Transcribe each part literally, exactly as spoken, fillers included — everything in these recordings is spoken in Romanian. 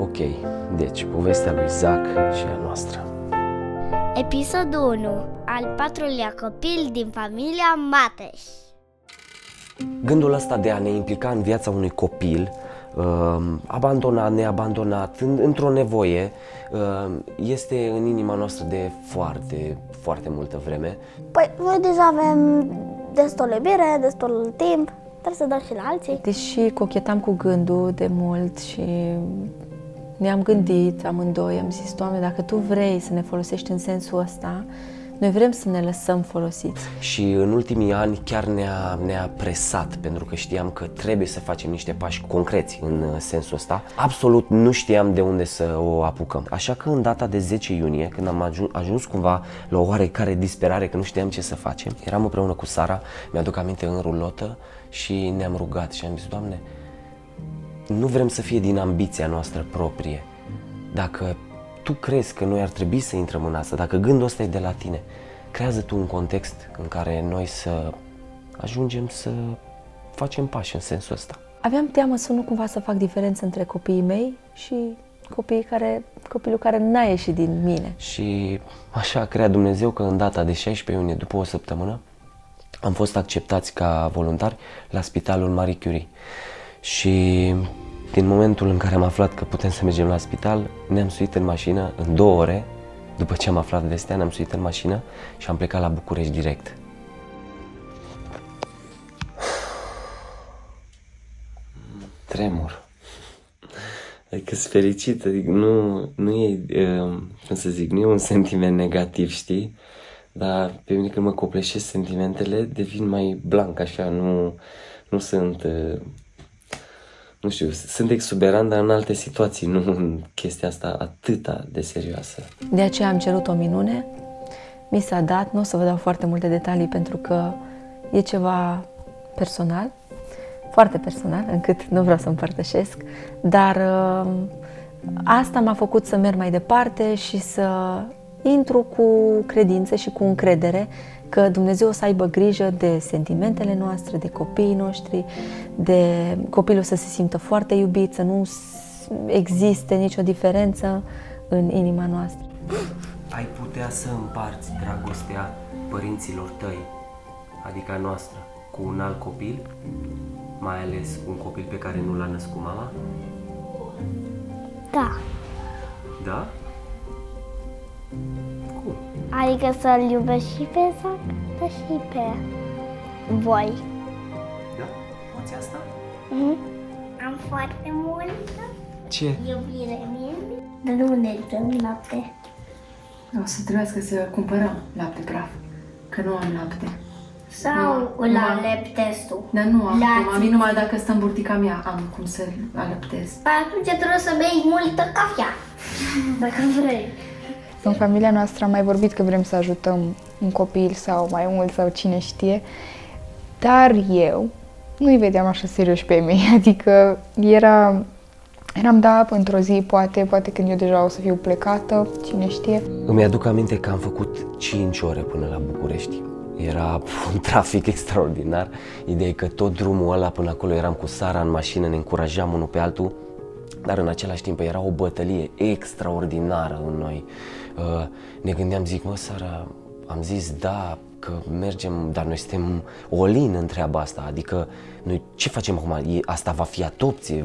Ok, deci povestea lui Zac și a noastră. Episodul unu. Al patrulea copil din familia Mateș. Gândul ăsta de a ne implica în viața unui copil abandonat, neabandonat, într-o nevoie, este în inima noastră de foarte, foarte multă vreme. Păi, noi deja avem destul iubire, destul timp, trebuie să dăm și la alții. Deși cochetam cu gândul de mult și ne-am gândit amândoi, am zis, Doamne, dacă Tu vrei să ne folosești în sensul ăsta, noi vrem să ne lăsăm folosiți. Și în ultimii ani chiar ne-a ne-a presat, pentru că știam că trebuie să facem niște pași concreți în sensul ăsta. Absolut nu știam de unde să o apucăm. Așa că în data de zece iunie, când am ajuns, ajuns cumva la o oarecare disperare, că nu știam ce să facem, eram împreună cu Sara, mi-aduc aminte, în rulotă, și ne-am rugat și am zis, Doamne, nu vrem să fie din ambiția noastră proprie. Dacă Tu crezi că noi ar trebui să intrăm în asta, dacă gândul ăsta e de la Tine, creează Tu un context în care noi să ajungem să facem pași în sensul ăsta. Aveam teamă să nu cumva să fac diferență între copiii mei și copiii care, copilul care n-a ieșit din mine. Și așa a creat Dumnezeu că în data de șaisprezece iunie, după o săptămână, am fost acceptați ca voluntari la spitalul Marie Curie. Și din momentul în care am aflat că putem să mergem la spital, ne-am suit în mașină, în două ore, după ce am aflat vestea, ne-am suit în mașină și am plecat la București direct. Tremur. Adică-s fericit, adică nu, nu e, cum să zic, nu e un sentiment negativ, știi? Dar pe mine când mă copleșesc sentimentele, devin mai blanc, așa, nu, nu sunt... Nu știu, sunt exuberant, dar în alte situații, nu în chestia asta atâta de serioasă. De aceea am cerut o minune, mi s-a dat, nu o să vă dau foarte multe detalii pentru că e ceva personal, foarte personal, încât nu vreau să împărtășesc, dar ă, asta m-a făcut să merg mai departe și să intru cu credință și cu încredere că Dumnezeu o să aibă grijă de sentimentele noastre, de copiii noștri, de copilul să se simtă foarte iubit, să nu existe nicio diferență în inima noastră. Ai putea să împarți dragostea părinților tăi, adică a noastră, cu un alt copil, mai ales un copil pe care nu l-a născut mama? Da. Da? Cum? Adică să-l iubești și pe Zac, dar și pe voi. Da? Poți asta? Mm-hmm. Am foarte multă Ce? iubire mie, dar nu ne dăm lapte. O să trebuiască să cumpărăm lapte praf, că nu am lapte. Sau nu, la alăptestu. Dar nu am, am numai dacă stă în burtica mea, am cum să alăptez. Păi atunci trebuie să bei multă cafea, dacă vrei. În familia noastră am mai vorbit că vrem să ajutăm un copil sau mai mult sau cine știe, dar eu nu-i vedeam așa serios pe mine, adică era, eram da, într-o zi, poate, poate când eu deja o să fiu plecată, cine știe. Îmi aduc aminte că am făcut cinci ore până la București. Era un trafic extraordinar, ideea e că tot drumul ăla până acolo eram cu Sara în mașină, ne încurajam unul pe altul. Dar în același timp era o bătălie extraordinară în noi. Ne gândeam, zic, mă, Sara, am zis da, că mergem, dar noi suntem all-in în treaba asta. Adică noi ce facem acum? Asta va fi adopție?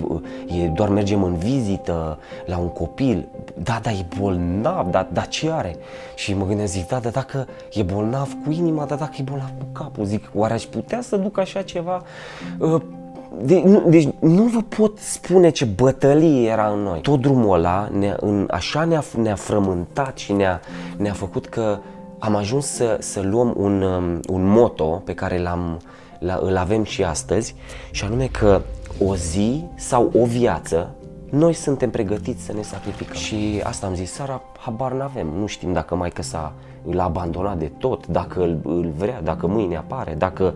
E, doar mergem în vizită la un copil? Da, dar e bolnav, dar da, ce are? Și mă gândeam, zic, da, dar dacă e bolnav cu inima, dar dacă e bolnav cu capul, zic, oare aș putea să duc așa ceva? De, nu, deci nu vă pot spune ce bătălie era în noi. Tot drumul ăla ne, în, așa ne-a ne-a frământat și ne-a ne-a făcut că am ajuns să, să luăm un, un motto pe care l-am, la, îl avem și astăzi, și anume că o zi sau o viață noi suntem pregătiți să ne sacrificăm. Și asta am zis, Sara, habar n-avem, nu știm dacă maică s-a l-a abandonat de tot, dacă îl, îl vrea, dacă mâine apare, dacă...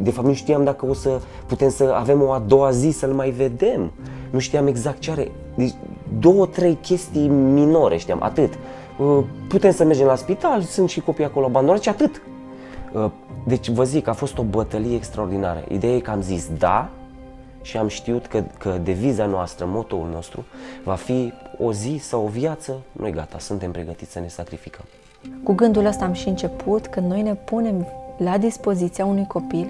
De fapt, nu știam dacă o să putem să avem o a doua zi să-l mai vedem. Nu știam exact ce are. Deci, două, trei chestii minore știam, atât. Putem să mergem la spital, sunt și copii acolo abandonați, atât. Deci, vă zic, a fost o bătălie extraordinară. Ideea e că am zis da și am știut că, că deviza noastră, motoul nostru, va fi o zi sau o viață, noi gata, suntem pregătiți să ne sacrificăm. Cu gândul ăsta am și început, că noi ne punem la dispoziția unui copil,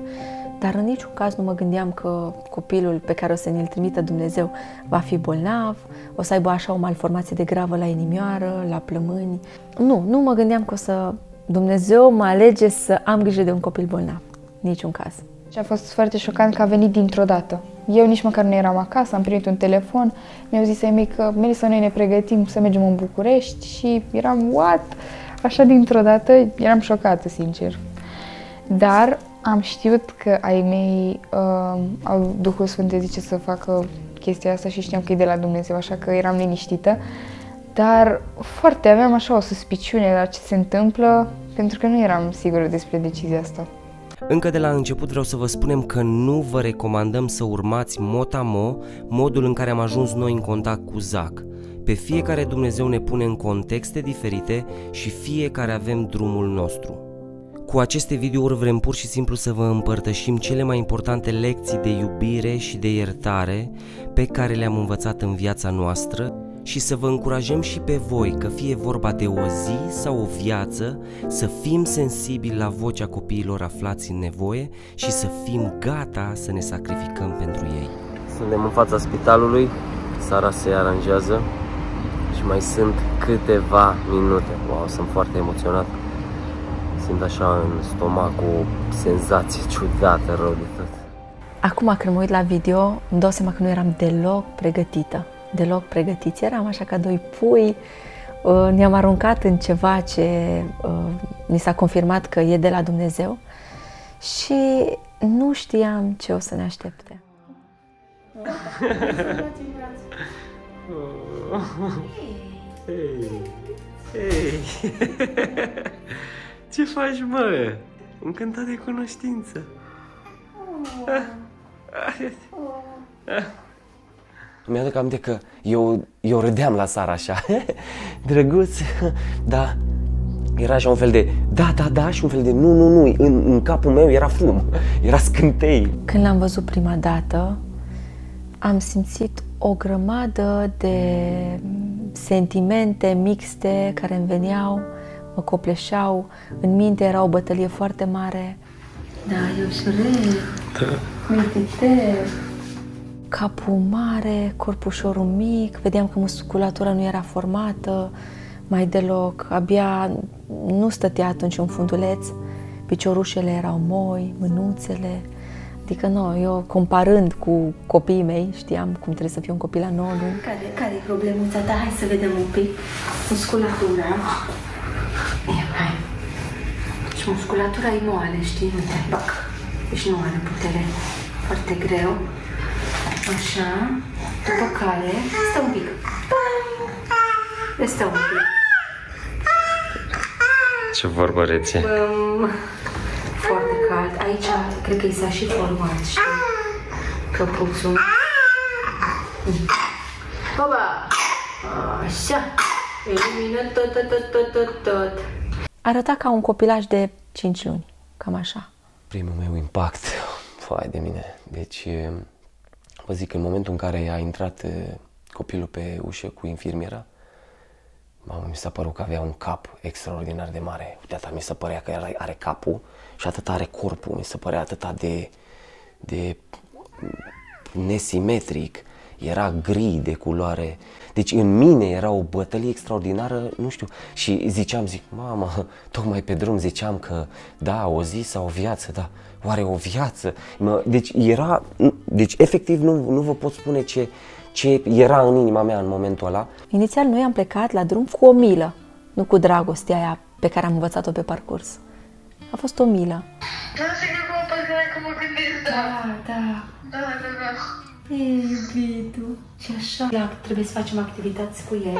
dar în niciun caz nu mă gândeam că copilul pe care o să ne-l trimită Dumnezeu va fi bolnav, o să aibă așa o malformație de gravă la inimioară, la plămâni. Nu, nu mă gândeam că o să Dumnezeu mă alege să am grijă de un copil bolnav. Niciun caz. Și a fost foarte șocant că a venit dintr-o dată. Eu nici măcar nu eram acasă, am primit un telefon, mi-au zis ai mei că Melissa, noi ne pregătim să mergem în București și eram what? Așa dintr-o dată eram șocată, sincer. Dar am știut că ai mei, uh, au Duhul Sfânt de zice să facă chestia asta și știam că e de la Dumnezeu, așa că eram liniștită. Dar foarte aveam așa o suspiciune la ce se întâmplă, pentru că nu eram sigură despre decizia asta. Încă de la început vreau să vă spunem că nu vă recomandăm să urmați mot-a-mo modul în care am ajuns noi în contact cu Zac. Pe fiecare Dumnezeu ne pune în contexte diferite și fiecare avem drumul nostru. Cu aceste videouri vrem pur și simplu să vă împărtășim cele mai importante lecții de iubire și de iertare pe care le-am învățat în viața noastră și să vă încurajăm și pe voi că fie vorba de o zi sau o viață, să fim sensibili la vocea copiilor aflați în nevoie și să fim gata să ne sacrificăm pentru ei. Suntem în fața spitalului, Sara se aranjează și mai sunt câteva minute. Wow, sunt foarte emoționat. Sunt așa în stomac cu o senzație ciudată, rău de tot. Acum când mă uit la video, îmi dau seama că nu eram deloc pregătită. Deloc pregătiți eram așa ca doi pui. Ne-am aruncat în ceva ce mi s-a confirmat că e de la Dumnezeu și nu știam ce o să ne aștepte. Hei! Hei! Ce faci, mă? Încântat de cunoștință. Mi-aduc aminte că eu, eu râdeam la Sara așa, drăguț, dar era așa un fel de da, da, da și un fel de nu, nu, nu, în, în capul meu era fum, era scântei. Când l-am văzut prima dată, am simțit o grămadă de sentimente mixte care îmi veneau, mă copleșeau, în minte era o bătălie foarte mare. Da, eu și râd, uite-te. Capul mare, corpușorul mic, vedeam că musculatura nu era formată mai deloc, abia nu stătea atunci un funduleț, piciorușele erau moi, mânuțele, adică nu, eu comparând cu copiii mei, știam cum trebuie să fiu un copil la nouă luni. Care, care e problemuța ta? Hai să vedem un pic musculatura. Ia, hai. Deci musculatura e moale, știi? Nu te bag. Deci nu are putere. Foarte greu. Așa, după care, stă un pic. Stă un pic. Ce vorbărețe. Foarte cald. Aici, cred că i s-a și format, știi? Căpuțul. Baba! Așa! Elimină tot, tot, tot, tot, tot. Arăta ca un copilaj de cinci luni, cam așa. Primul meu impact, fai de mine, deci... Vă zic, în momentul în care a intrat copilul pe ușă cu infirmiera, mamă, mi s-a părut că avea un cap extraordinar de mare. Uite, atâta mi se părea că are, are capul și atât are corpul, mi se părea atâta de, de nesimetric, era gri de culoare. Deci în mine era o bătălie extraordinară, nu știu, și ziceam, zic, mama, tocmai pe drum ziceam că da, o zi sau o viață, da, oare o viață? Deci era, deci efectiv nu, nu vă pot spune ce, ce era în inima mea în momentul ăla. Inițial noi am plecat la drum cu o milă, nu cu dragostea aia pe care am învățat-o pe parcurs. A fost o milă. Da, și că mă păzărea că mă gândesc, da. Da, da. Da, da, da. Ei, iubitul. Și așa, da, trebuie să facem activități cu el.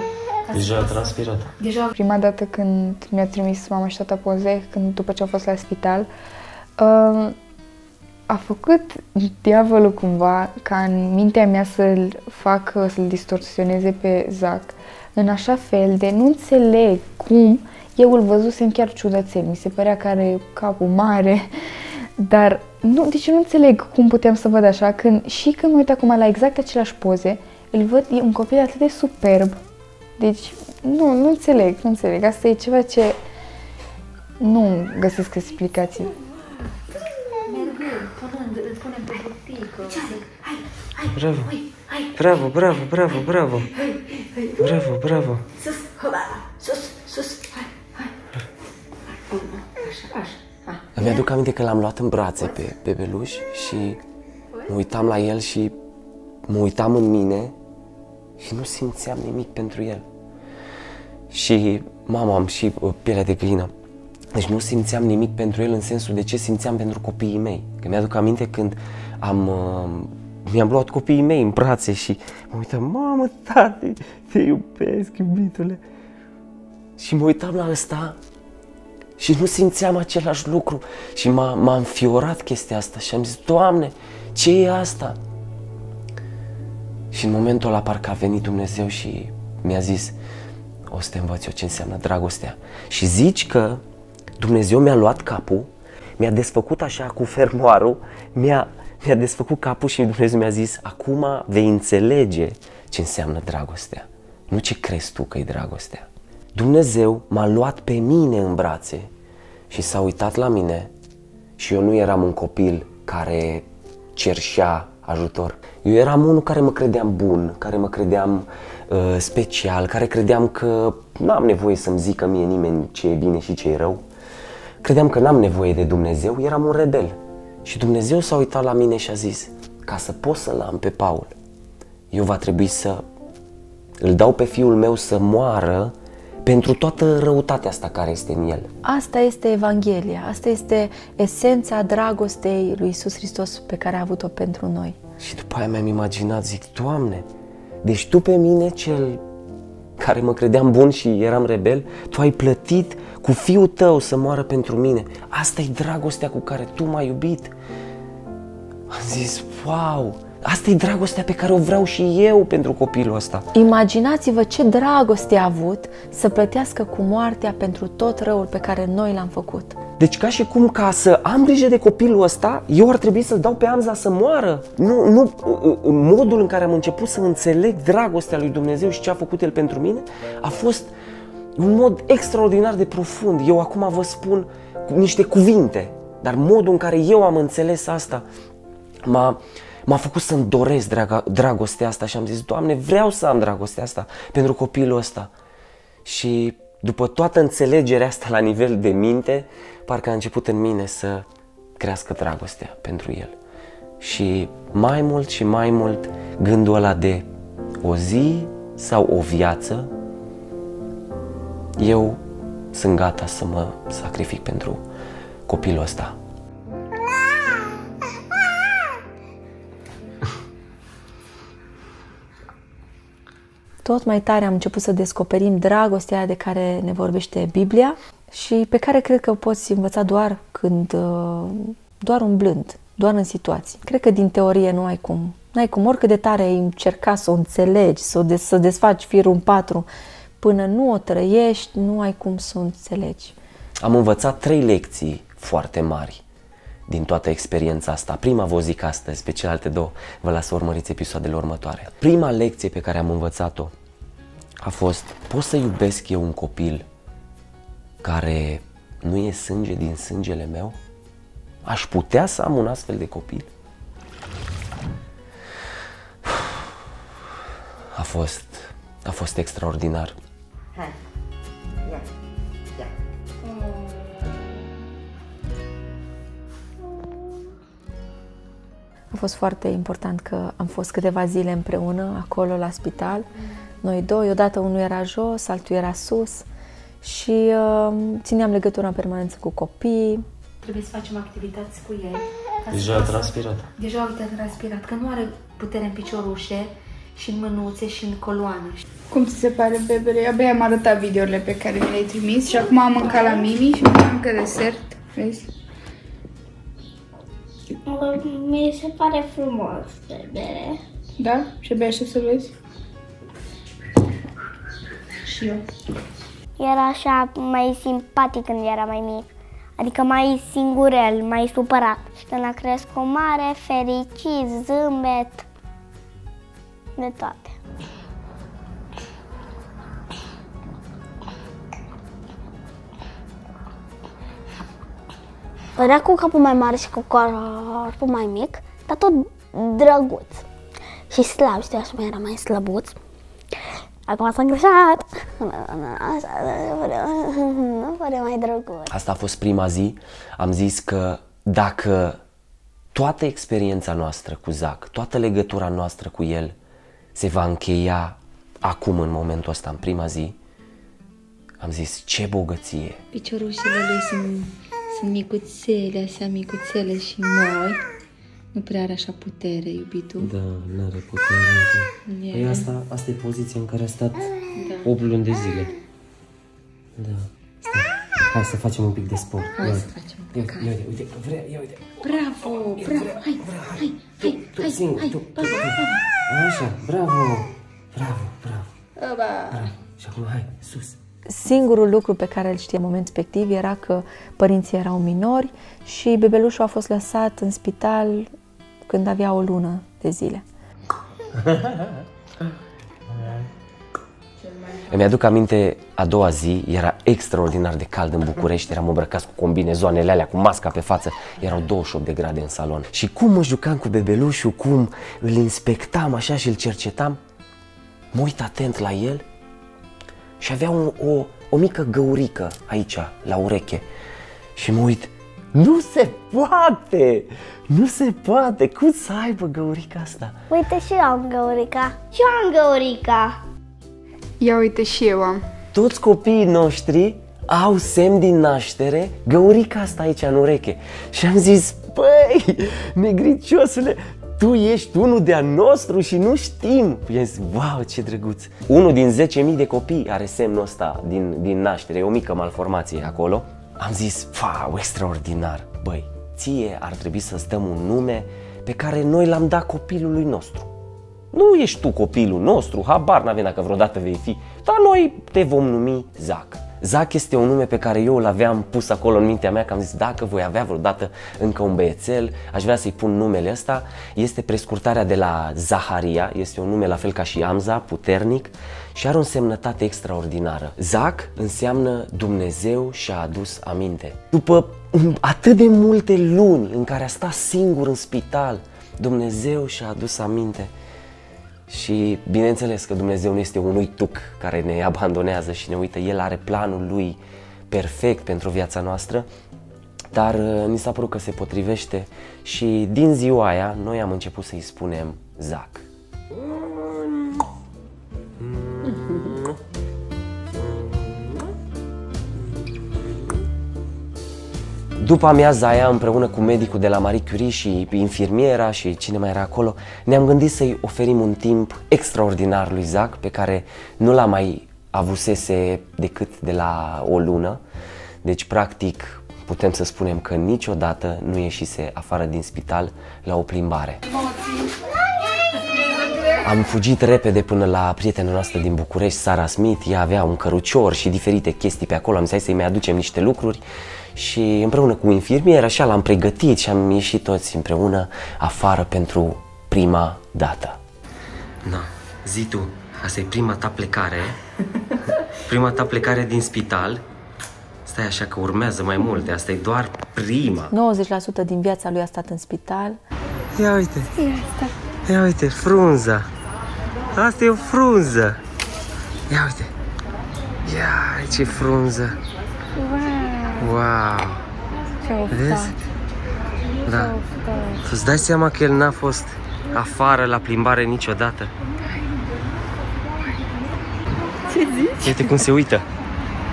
Deja a transpirat. Deja... Prima dată când mi-a trimis mama și tata poze, când, după ce am fost la spital, uh, a făcut diavolul cumva ca în mintea mea să-l fac, să-l distorsioneze pe Zac. În așa fel de nu înțeleg cum eu îl văzusem chiar ciudățel. Mi se părea că are capul mare, Dar nu, deci nu înțeleg cum putem să văd așa, când, și când mă uit acum la exact aceleași poze, îl văd, e un copil atât de superb. Deci, nu, nu înțeleg, nu înțeleg. Asta e ceva ce nu găsesc explicații. Bravo, bravo, bravo, bravo, bravo, bravo, bravo. Sus, sus, sus, hai, hai. Așa, așa. Îmi aduc aminte că l-am luat în brațe pe bebeluș și mă uitam la el și mă uitam în mine și nu simțeam nimic pentru el. Și mama, am și pielea de găină. Deci nu simțeam nimic pentru el în sensul de ce simțeam pentru copiii mei. Că mi-aduc aminte când am, mi-am luat copiii mei în brațe și mă uitam, mamă, tati, te iubesc, iubitule. Și mă uitam la ăsta și nu simțeam același lucru și m-a înfiorat chestia asta și am zis, Doamne, ce e asta? Și în momentul ăla parcă a venit Dumnezeu și mi-a zis, o să te învăț eu ce înseamnă dragostea. Și zici că Dumnezeu mi-a luat capul, mi-a desfăcut așa cu fermoarul, mi-a mi-a desfăcut capul și Dumnezeu mi-a zis, acum vei înțelege ce înseamnă dragostea, nu ce crezi tu că e dragostea. Dumnezeu m-a luat pe mine în brațe și s-a uitat la mine și eu nu eram un copil care cerșea ajutor. Eu eram unul care mă credeam bun, care mă credeam uh, special, care credeam că n-am nevoie să-mi zică mie nimeni ce e bine și ce e rău. Credeam că n-am nevoie de Dumnezeu, eram un rebel. Și Dumnezeu s-a uitat la mine și a zis, ca să pot să-l am pe Paul, eu va trebui să îl dau pe fiul meu să moară pentru toată răutatea asta care este în el. Asta este Evanghelia, asta este esența dragostei lui Iisus Hristos pe care a avut-o pentru noi. Și după aia mi-am imaginat, zic, Doamne, deci Tu pe mine, cel care mă credeam bun și eram rebel, Tu ai plătit cu Fiul Tău să moară pentru mine. Asta e dragostea cu care Tu m-ai iubit. Am zis, wow! Asta e dragostea pe care o vreau și eu pentru copilul ăsta. Imaginați-vă ce dragoste a avut să plătească cu moartea pentru tot răul pe care noi l-am făcut. Deci ca și cum, ca să am grijă de copilul ăsta, eu ar trebui să-l dau pe Amza să moară. Nu, nu, modul în care am început să înțeleg dragostea lui Dumnezeu și ce a făcut El pentru mine a fost un mod extraordinar de profund. Eu acum vă spun niște cuvinte, dar modul în care eu am înțeles asta m-a... M-a făcut să-mi doresc draga, dragostea asta și am zis, Doamne, vreau să am dragostea asta pentru copilul ăsta. Și după toată înțelegerea asta la nivel de minte, parcă a început în mine să crească dragostea pentru el. Și mai mult și mai mult gândul ăla de o zi sau o viață, eu sunt gata să mă sacrific pentru copilul ăsta. Tot mai tare am început să descoperim dragostea de care ne vorbește Biblia și pe care cred că poți învăța doar când, doar umblând, doar în situații. Cred că din teorie nu ai cum. N-ai cum, oricât de tare ai încerca să o înțelegi, să, o de să desfaci firul în patru, până nu o trăiești, nu ai cum să o înțelegi. Am învățat trei lecții foarte mari din toată experiența asta. Prima vă zic astăzi, pe celelalte două vă las să urmăriți episoadele următoare. Prima lecție pe care am învățat-o a fost, pot să iubesc eu un copil care nu e sânge din sângele meu? Aș putea să am un astfel de copil? A fost, a fost extraordinar. Hai. Ia. Ia. A fost foarte important că am fost câteva zile împreună, acolo, la spital, noi doi, odată unul era jos, altul era sus și uh, țineam legătura în permanență cu copii. Trebuie să facem activități cu ei. Deja a transpirat. Deja a transpirat, că nu are putere în piciorușe și în mânuțe și în coloană. Cum ți se pare, bebele? Abia am arătat videourile pe care mi le-ai trimis și acum am mâncat la mini și mâncam că desert, vezi? Mi se pare frumos, bebele. Da? Și abia așa să vezi? Și eu. Era așa mai simpatic când era mai mic. adică mai singurel, mai supărat. Și când a crescut mare, fericit, zâmbet, de toate. Părea cu capul mai mare și cu corpul mai mic, dar tot drăguț. Și slab, știi, așa mai era mai slăbuț. Acum s-a îngreșat. Nu pare mai drăguț. Asta a fost prima zi. Am zis că dacă toată experiența noastră cu Zac, toată legătura noastră cu el se va încheia acum, în momentul ăsta, în prima zi, am zis ce bogăție. Piciorușele lui sunt... Sunt micuțele, așa micuțele și noi. Nu prea are așa putere, iubitul. Da, nu are putere. Yeah. Păi asta, asta e poziția în care a stat da. opt luni de zile. Da. Stai. Hai să facem un pic de sport. Hai da. să facem un pic. Ia, ia, uite, uite, vrea, ia, uite. Bravo, oh, ia, bravo, vrea, hai, vrea, hai, tu, hai, tu, hai, singur, hai, tu, tu, bravo, tu. Bravo. Așa, bravo, bravo, bravo. Bravo. Și acum, hai, sus. Singurul lucru pe care îl știa în momentul respectiv era că părinții erau minori și bebelușul a fost lăsat în spital când avea o lună de zile. Îmi aduc aminte, a doua zi era extraordinar de cald în București, eram îmbrăcați cu combinezoanele alea, cu masca pe față, erau douăzeci și opt de grade în salon. Și cum mă jucam cu bebelușul, cum îl inspectam așa și îl cercetam, mă uit atent la el. Și avea o, o, o mică găurică aici, la ureche. Și mă uit, nu se poate! Nu se poate! Cum să aibă găurica asta? Uite și eu am găurica. Și eu am găurica. Ia uite și eu am. Toți copiii noștri au semn din naștere găurica asta aici, în ureche. Și am zis, băi, negriciosule, tu ești unul de-a nostru și nu știm. I-am zis, wow, ce drăguț. Unul din zece mii de copii are semnul ăsta din, din naștere, e o mică malformație acolo. Am zis, wow, extraordinar. Băi, ție ar trebui să-ți dăm un nume pe care noi l-am dat copilului nostru. Nu ești tu copilul nostru, habar n-avem dacă vreodată vei fi, dar noi te vom numi Zac. Zac este un nume pe care eu l-aveam pus acolo în mintea mea, că am zis dacă voi avea vreodată încă un băiețel, aș vrea să-i pun numele ăsta. Este prescurtarea de la Zaharia, este un nume la fel ca și Amza, puternic și are o însemnătate extraordinară. Zac înseamnă Dumnezeu și-a adus aminte. După atât de multe luni în care a stat singur în spital, Dumnezeu și-a adus aminte. Și bineînțeles că Dumnezeu nu este un uituc care ne abandonează și ne uită. El are planul lui perfect pentru viața noastră, dar mi s-a părut că se potrivește și din ziua aia noi am început să-i spunem Zac. După amiaza aia, împreună cu medicul de la Marie Curie și infirmiera și cine mai era acolo, ne-am gândit să-i oferim un timp extraordinar lui Zac, pe care nu l-a mai avusese decât de la o lună. Deci, practic, putem să spunem că niciodată nu ieșise afară din spital la o plimbare. Am fugit repede până la prietena noastră din București, Sarah Smith. Ea avea un cărucior și diferite chestii pe acolo. Am zis să-i mai aducem niște lucruri. Și împreună cu infirmier, așa l-am pregătit și am ieșit toți împreună afară pentru prima dată. Na, zi tu, asta e prima ta plecare, prima ta plecare din spital. Stai așa că urmează mai multe, asta e doar prima. nouăzeci la sută din viața lui a stat în spital. Ia uite, ia uite, frunza, asta e o frunză. Ia uite, ia ce frunză. Wow! Ce vezi? Da. Tu îți dai seama că el n-a fost afară la plimbare niciodată? Ce zici? Uite cum se uită.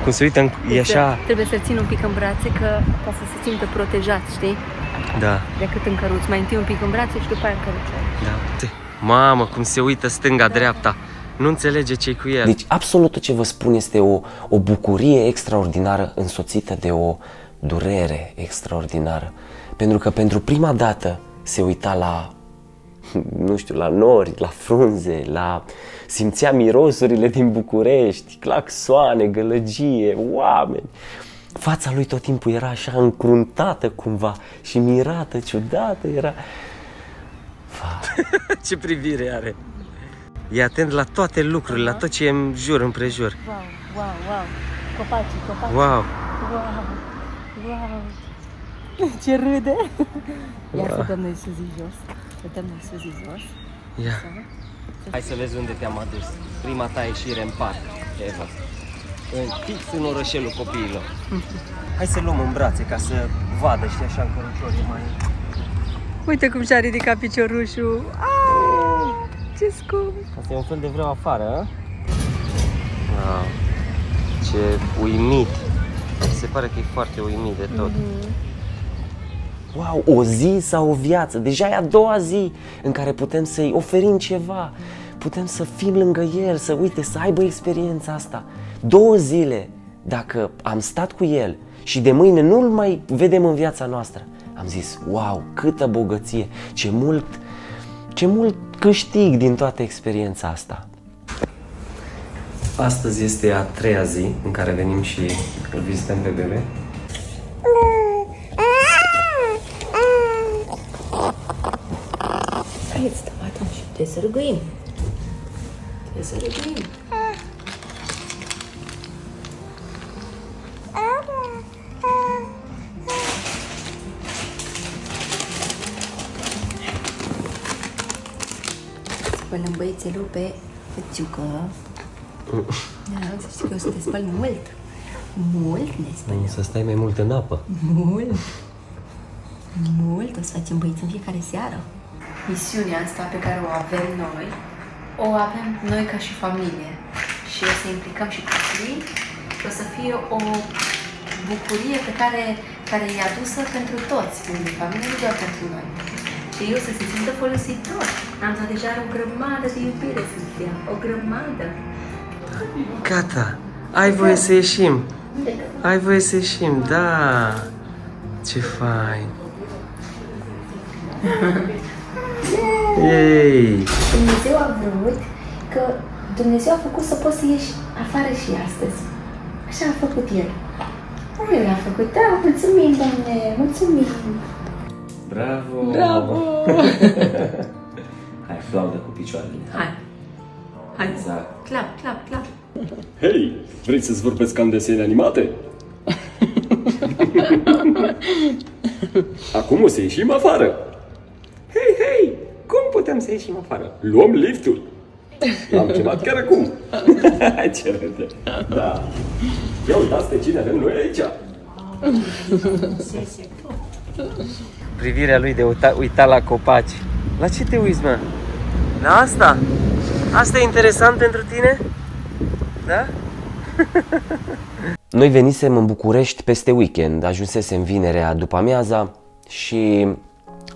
Cum se uită, în... e așa... Trebuie să-l țin un pic în brațe că... ca să se simtă protejat, știi? Da. Decât în căruț. Mai întâi un pic în brațe și după aia în căruț. Da. Mamă, cum se uită stânga-dreapta. Nu înțelege ce-i cu el. Deci absolut ce vă spun este o, o bucurie extraordinară însoțită de o durere extraordinară. Pentru că pentru prima dată se uita la, nu știu, la nori, la frunze, la... simțea mirosurile din București, claxoane, gălăgie, oameni. fața lui tot timpul era așa încruntată cumva și mirată, ciudată, era... Ce privire are! E atent la toate lucrurile, la tot ce e în jur, împrejur. Wow, wow, wow! Copacii, copacii! Wow! Wow! Wow! Ce râde! Ia wow. Să dăm noi suzii jos, să dăm noi suzii jos. Ia! Hai să vezi unde te-am adus. Prima ta ieșire în parc, Eva. În, fix în orășelul copiilor. Hai să luăm în brațe ca să vadă, știi, așa încărușorii mai... Uite cum și-a ridicat piciorușul. Aaaa, ce scump! Asta e un fel de vreo afară, wow. Ce uimit! Se pare că e foarte uimit de tot. Mm-hmm. Wow, o zi sau o viață! Deja e a doua zi în care putem să-i oferim ceva. Putem să fim lângă el, să uite, să aibă experiența asta. Două zile, dacă am stat cu el și de mâine nu-l mai vedem în viața noastră, am zis, wow, câtă bogăție, ce mult, ce mult câștig din toată experiența asta. Astăzi este a treia zi în care venim și îl vizităm pe bebe. Hai, stăm atunci, trebuie să rugăim. Trebuie să rugăim. Spălăm băiețelul pe fățiucă. Da, să știi că o să te spăl mult. Mult ne spălăm. Să stai mai mult în apă. Mult. Mult. O să facem băieți în fiecare seară. Misiunea asta pe care o avem noi, o avem noi ca și familie. Și o să implicăm și copiii. O să fie o bucurie pe care, care e adusă pentru toți, pentru familie, nu doar pentru noi. Și eu să se simtă folositor. Am zis deja o grămadă de iubire, Sofia. O grămadă. Gata. Ai voie să ieșim. Ai voie să ieșim, da. Ce fain. Ei. Dumnezeu a vrut că Dumnezeu a făcut să poți să ieși afară și astăzi. Așa a făcut El. El a făcut, da, mulțumim, Doamne, mulțumim. Bravo! Bravo! Hai, aplaudă cu picioarele. Hai! Hai! Exact. Clap, clap, clap! Hei! Vrei să-ți vorbesc cam desene animate? Acum o să ieșim afară! Hei, hei! Cum putem să ieșim afară? Luăm liftul! L-am chemat chiar acum! Ce râde! Da! Ia uitați pe cine avem noi aici! Privirea lui de uita, uita la copaci. La ce te uiți, mă? La asta? Asta e interesant pentru tine? Da? Noi venisem în București peste weekend. Ajunsesem vinerea după amiaza și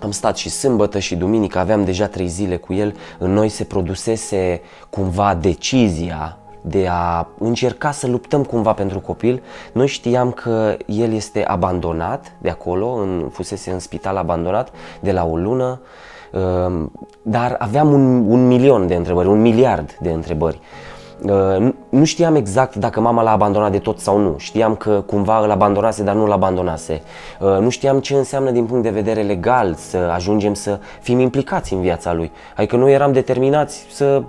am stat și sâmbătă și duminică. Aveam deja trei zile cu el. În noi se produsese cumva decizia de a încerca să luptăm cumva pentru copil. Noi știam că el este abandonat de acolo, în, fusese în spital abandonat de la o lună, dar aveam un, un milion de întrebări, un miliard de întrebări. Nu știam exact dacă mama l-a abandonat de tot sau nu. Știam că cumva îl abandonase, dar nu l-a abandonase. Nu știam ce înseamnă din punct de vedere legal să ajungem să fim implicați în viața lui. Adică noi eram determinați să...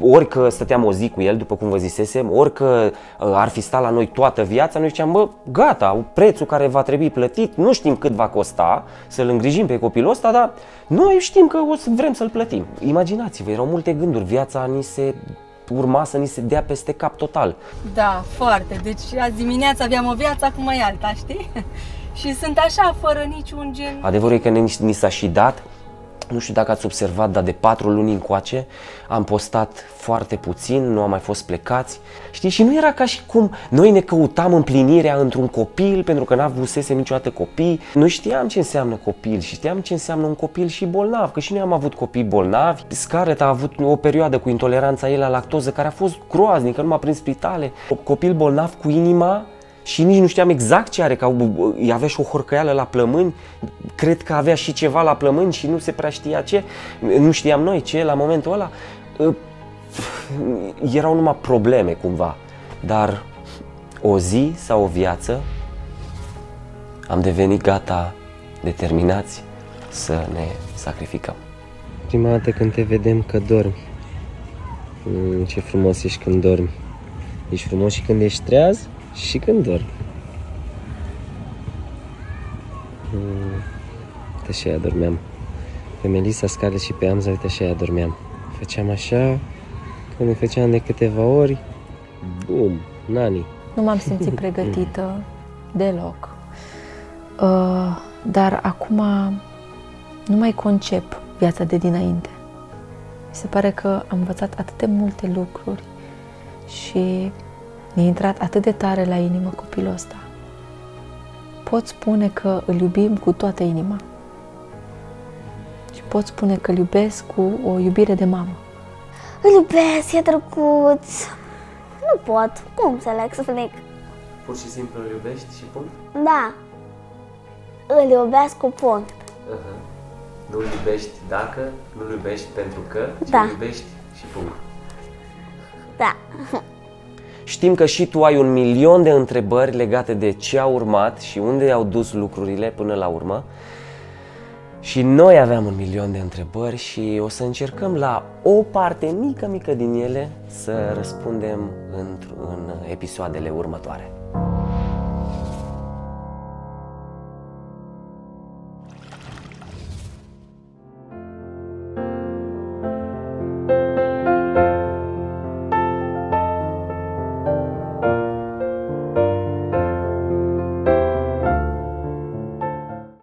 Ori că stăteam o zi cu el, după cum vă zisesem, ori că ar fi stat la noi toată viața, noi ziceam, bă, gata, prețul care va trebui plătit, nu știm cât va costa să-l îngrijim pe copilul ăsta, dar noi știm că o să vrem să-l plătim. Imaginați-vă, erau multe gânduri, viața ni se urma să ni se dea peste cap total. Da, foarte, deci azi dimineața aveam o viață, acum e alta, știi? Și sunt așa, fără niciun gen... Adevărul e că ne, ni s-a și dat. Nu știu dacă ați observat, dar de patru luni încoace am postat foarte puțin, nu am mai fost plecați. Știi? Și nu era ca și cum noi ne căutam împlinirea într-un copil, pentru că n-avusesem niciodată copii. Noi știam ce înseamnă copil și știam ce înseamnă un copil și bolnav, că și noi am avut copii bolnavi. Scarlett a avut o perioadă cu intoleranța ei la lactoză care a fost groaznică, numai prin spitale. Copil bolnav cu inima. Și nici nu știam exact ce are, că avea și o horcăială la plămâni, cred că avea și ceva la plămâni și nu se prea știa ce, nu știam noi ce la momentul ăla. Erau numai probleme cumva, dar o zi sau o viață, am devenit gata, determinați să ne sacrificăm. Prima dată când te vedem că dormi, mm, ce frumos ești când dormi. Ești frumos și când ești treaz și când dormi. Mm, uite așa dormeam. Pe Melissa, Scarlett și pe Amza, uite așa dormeam. Făceam așa, când ne făceam de câteva ori, bum, nani. Nu m-am simțit pregătită deloc. Uh, dar acum nu mai concep viața de dinainte. Mi se pare că am învățat atât de multe lucruri și mi-a intrat atât de tare la inimă copilul ăsta. Pot spune că îl iubim cu toată inima. Și pot spune că îl iubesc cu o iubire de mamă. Îl iubesc, e drăguț. Nu pot, cum să le explic? Pur și simplu îl iubești și punct? Da. Îl iubesc cu punct. Uh-huh. Nu-l iubești dacă, nu-l iubești pentru că, ci da. Îl iubești și punct. Da. Știm că și tu ai un milion de întrebări legate de ce a urmat și unde au dus lucrurile până la urmă. Și noi aveam un milion de întrebări și o să încercăm la o parte mică, mică din ele să răspundem într-un episoadele următoare.